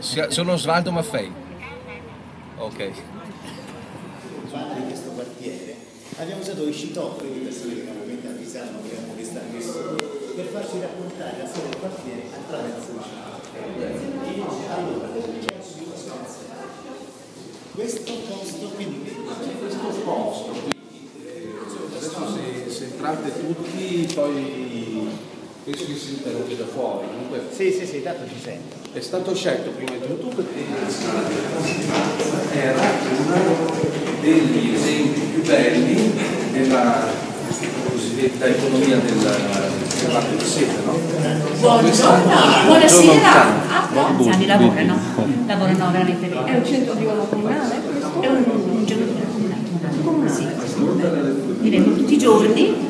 Sono Osvaldo Maffei. Ok. Padre di questo quartiere. Abbiamo usato i citofoni di persone che abbiamo inventato, Isera, non abbiamo visto nessuno, per farci raccontare la storia del quartiere attraverso il citofoni. Allora, c'è un sostanziale. Questo posto, quindi, adesso se entrate tutti, poi... penso che si interrompe da fuori, comunque... Sì, tanto ci sento. È stato scelto prima di tutto perché la sala della consulenza era uno degli esempi più belli della cosiddetta economia del lato di seta, no? Buonasera! Anni lavorano veramente bene. È un centro di lavoro comunale? È un centro di lavoro comunale. Sì, viene tutti i giorni.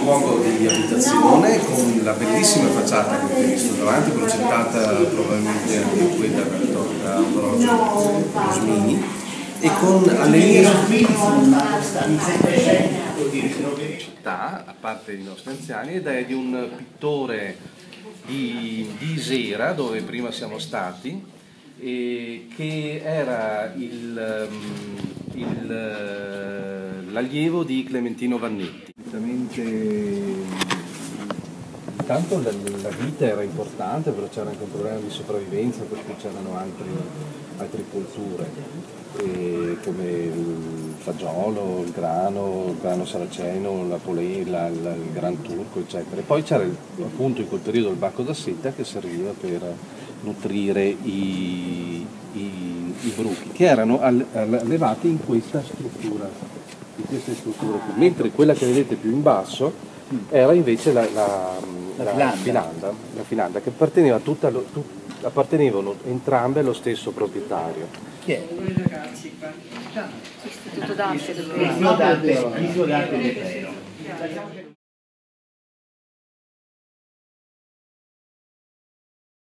Luogo di abitazione con la bellissima facciata che avete visto davanti, progettata probabilmente anche qui da Ambrogio Casmini e con allegria città, a parte i nostri anziani, ed è di un pittore di Isera, dove prima siamo stati, che era l'allievo di Clementino Vannetti. Intanto la vita era importante, però c'era anche un problema di sopravvivenza, per cui c'erano altre colture, come il fagiolo, il grano saraceno, il gran turco, eccetera. E poi c'era appunto in quel periodo il bacco da seta che serviva per nutrire i bruchi, che erano allevati in questa struttura. Mentre quella che vedete più in basso era invece la filanda, che appartenevano entrambe allo stesso proprietario. Chi è? Istituto d'arte.